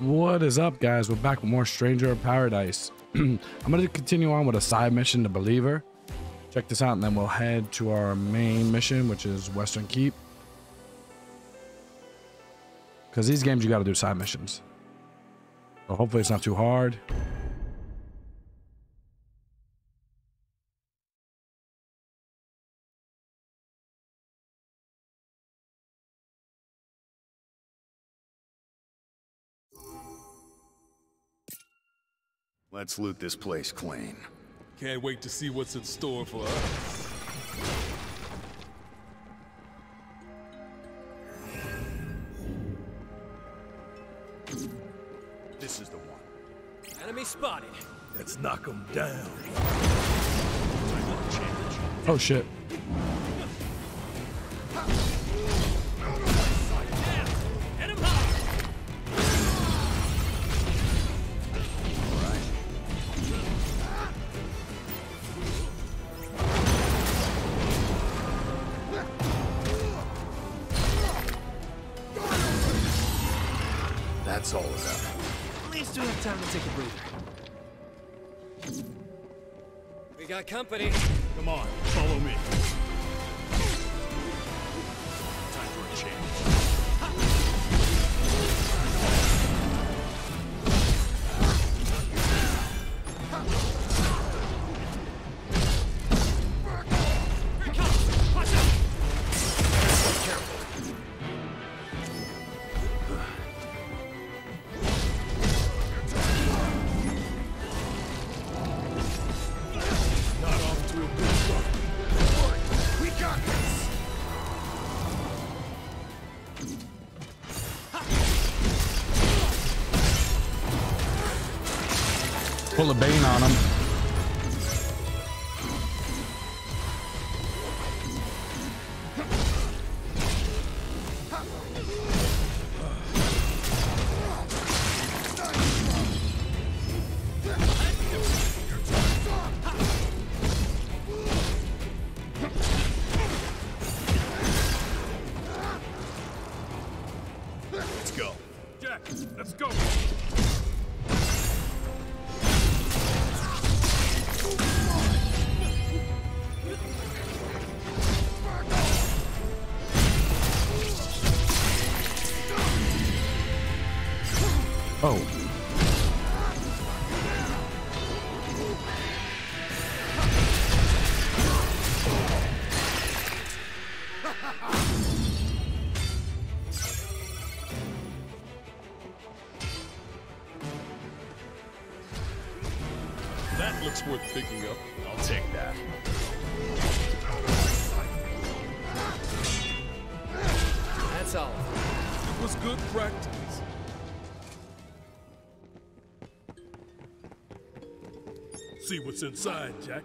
What is up, guys? We're back with more Stranger of Paradise. I'm going to continue on with a side mission to Believer. Check this out, and then we'll head to our main mission, which is Western Keep. Because these games, you got to do side missions. So hopefully it's not too hard. Let's loot this place clean. Can't wait to see what's in store for us. This is the one. Enemy spotted. Let's knock them down. Oh shit. That's all about it. At least we'll have time to take a breather. We got company. Come on, follow me. Time for a change. Here it comes. Watch out. Be careful. Pull a Bane on him. Let's go. Jack, let's go. Oh. That looks worth picking up. I'll take that. That's all. It was good practice. See what's inside, Jack.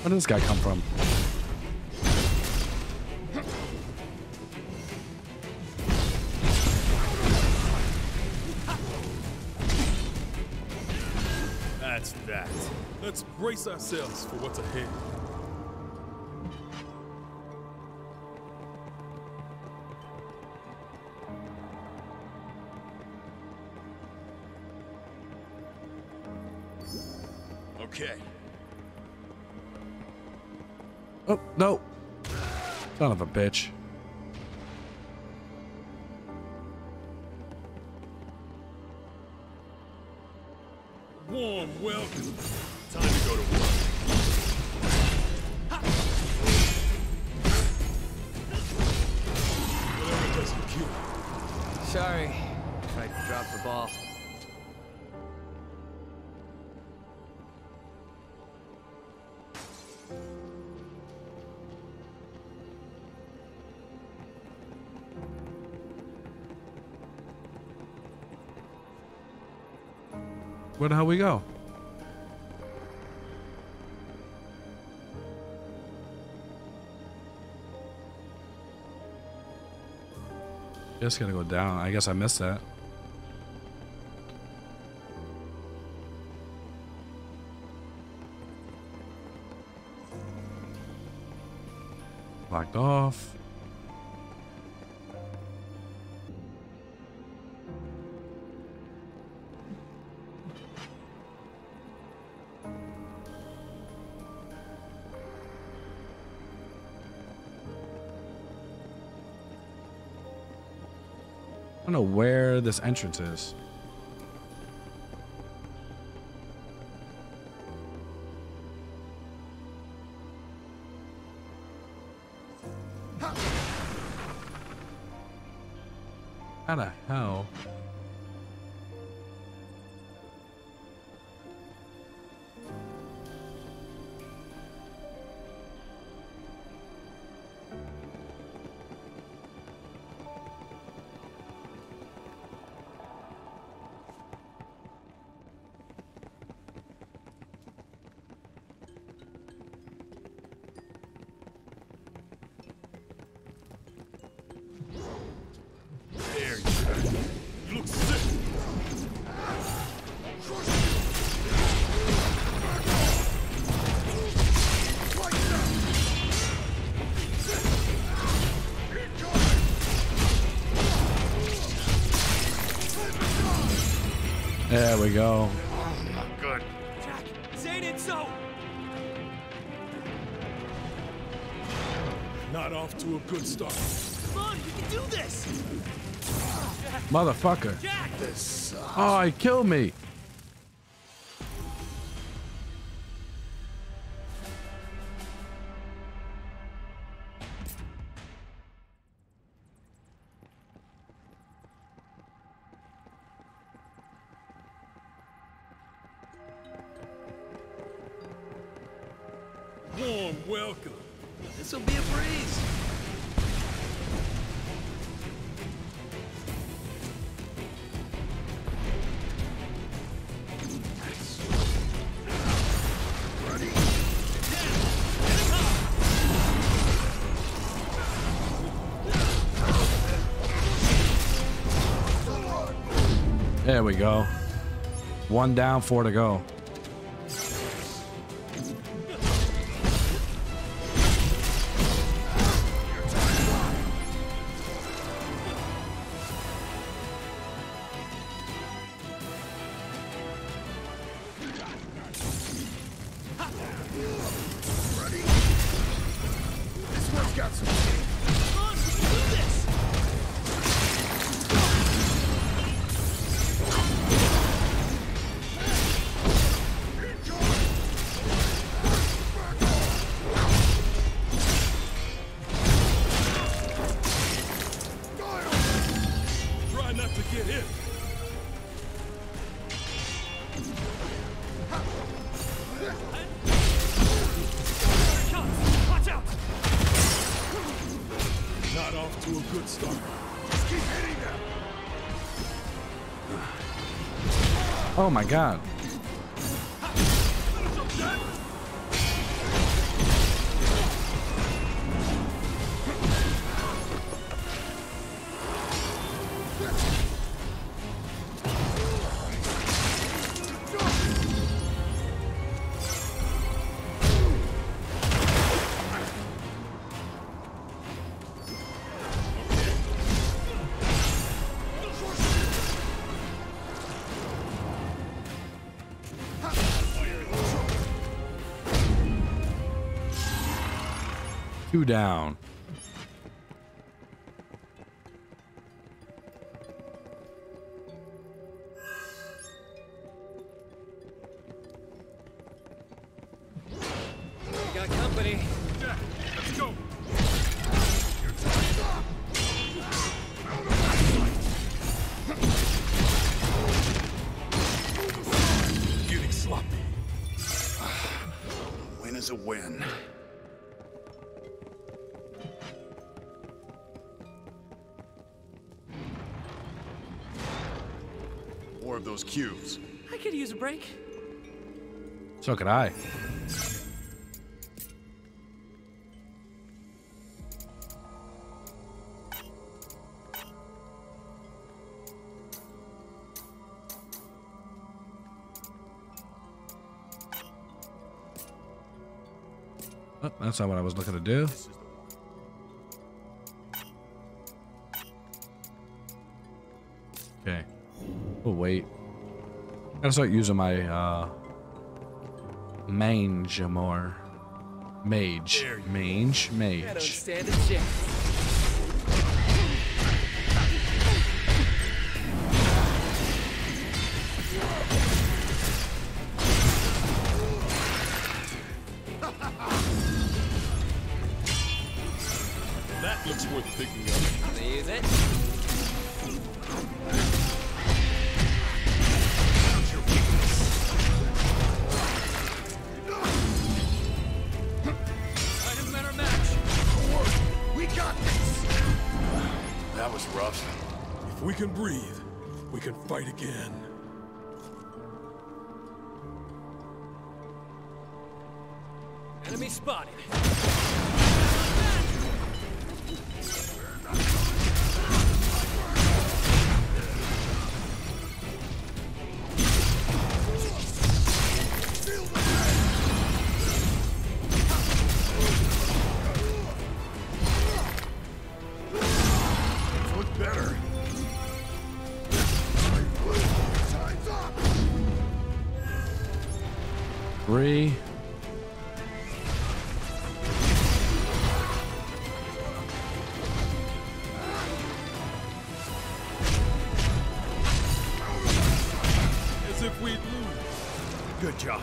Where did this guy come from? That's that. Let's brace ourselves for what's ahead. Okay. Oh, no. Son of a bitch. Warm welcome. Time to go to work. Whatever doesn't kill me. Sorry. Tried to drop the ball. Where the hell we go? It's gonna go down. I guess I missed that. Locked off. I don't know where this entrance is. How the hell? There we go. Not good. Jack, Zane, it's so. Not off to a good start. Come on, we can do this. Jack. Motherfucker. Jack. This sucks. Oh, he killed me. Welcome. This will be a breeze. There we go. One down, four to go. Oh my God. Two down. More of those cubes. I could use a break. So could I. Oh, that's not what I was looking to do. Okay. We'll wait. Gotta start using my mange more. Mage. Mange. Mage. I don't stand a chance. That looks worth picking up. I'm gonna use it. We can breathe. We can fight again. Enemy spotted. Three. As if we'd lose. Good job.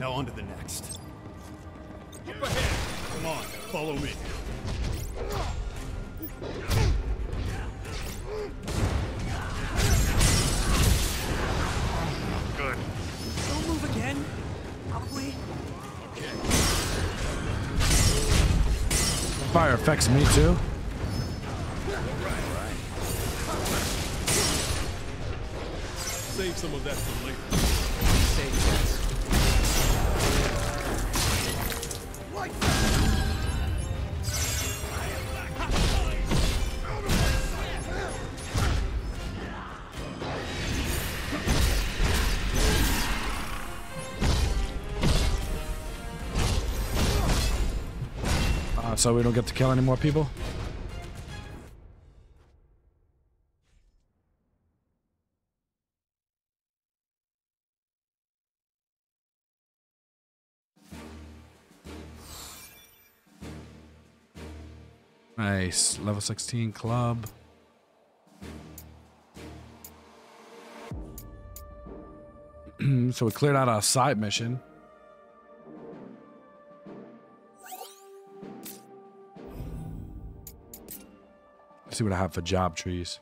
Now on to the next. Up ahead. Come on, follow me. Good. Don't move again. Probably. Okay. Fire affects me too. Right. Save some of that for later. Save this. Like that. So we don't get to kill any more people? Nice. Level 16 club. So we cleared out our side mission. See what I have for job trees.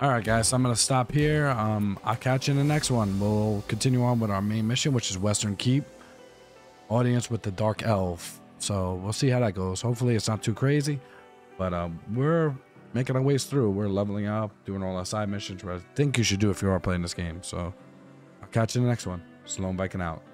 Alright guys, so I'm going to stop here. I'll catch you in the next one. We'll continue on with our main mission, which is Western Keep. Audience with the Dark Elf. So we'll see how that goes. Hopefully it's not too crazy. But we're making our ways through. We're leveling up, doing all our side missions, which I think you should do if you are playing this game. So I'll catch you in the next one. Lone Viiking out.